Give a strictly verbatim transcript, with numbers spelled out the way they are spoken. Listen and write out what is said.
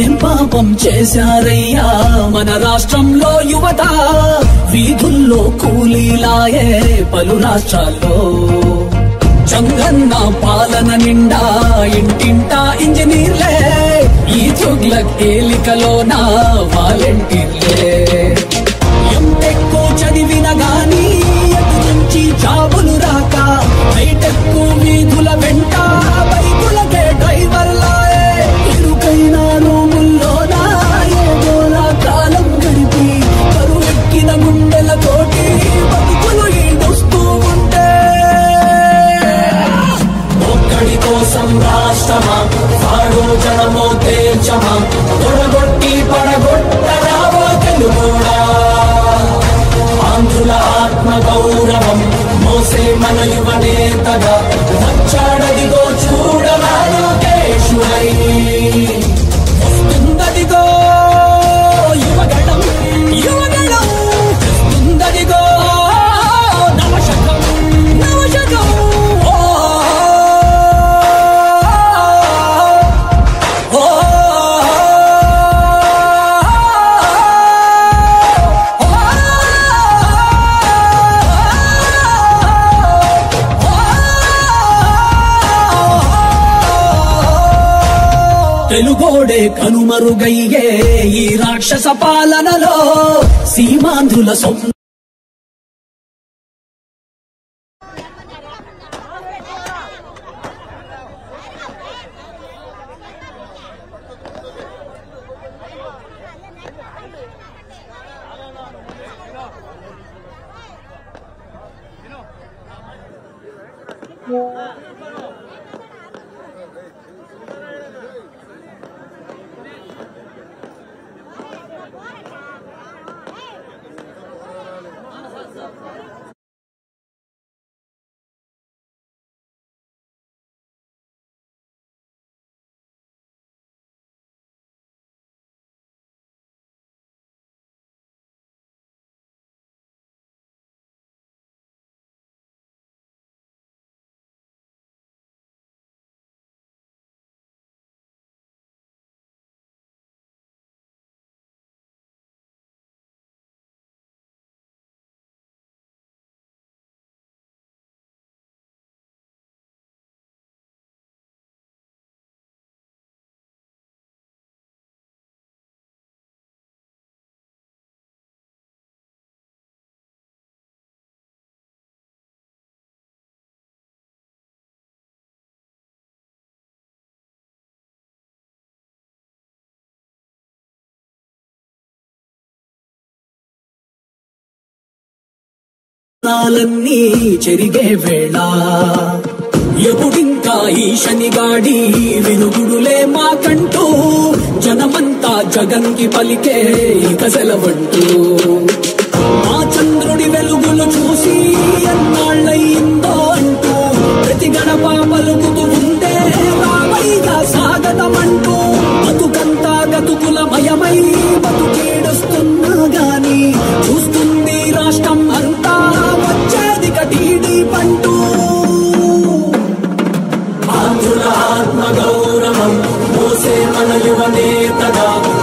ఏం పాపం చేశారయ్యా మన రాష్ట్రంలో యువత వీధుల్లో కూలీలాయే పలు రాష్ట్రాల్లో జంగన్న పాలన నిండా ఇంటింటా ఇంజనీర్లే ఈ జుగ్లక్ ఏలికలో నా వాలంటీర్లే ఎంటెక్కు చదివిన గానీ ఎటు నుంచి జాబులు రాక బయటకు వీధుల వెంట బైకులకే డ్రైవర్లా जनमो तेजमा तोड़गोटी पड़गोट्टरावो तेलुगुडा आंध्रुल आत्म गौरवं मोसे मन युव नेतगा वच्चाडदिगो चूडरा लोकेशुडै वस्तुंददिगो युवगणं युवगणं वस्तुंददिगो नवशकं नवशकं తెలుగోడే కనుమరుగయ్యే ఈ రాక్షస పాలనలో సీమాంధ్రుల సొమ్ము నాలన్నీ చెరిగే వేళ ఎప్పుడింకా ఈశని గాడి వినుగుడులే మాకంటూ జనమంతా జగన్కి పలికే ఇక సెలవంటూ మా చంద్రుడి వెలుగులు చూసి ఎన్నాళ్ళయిందో అంటూ ప్రతి గడప పలుకుతూ ఉంటే రామయ్య సాగతమంటూ బతుకంతా గతుకుల భయమై బతుకేడొస్తున్నా గాని చూస్తుంది రాష్ట్రం అంతా टीडीपंटू आंध्रुल आत्म गौरवं मोसे मन युव नेतगा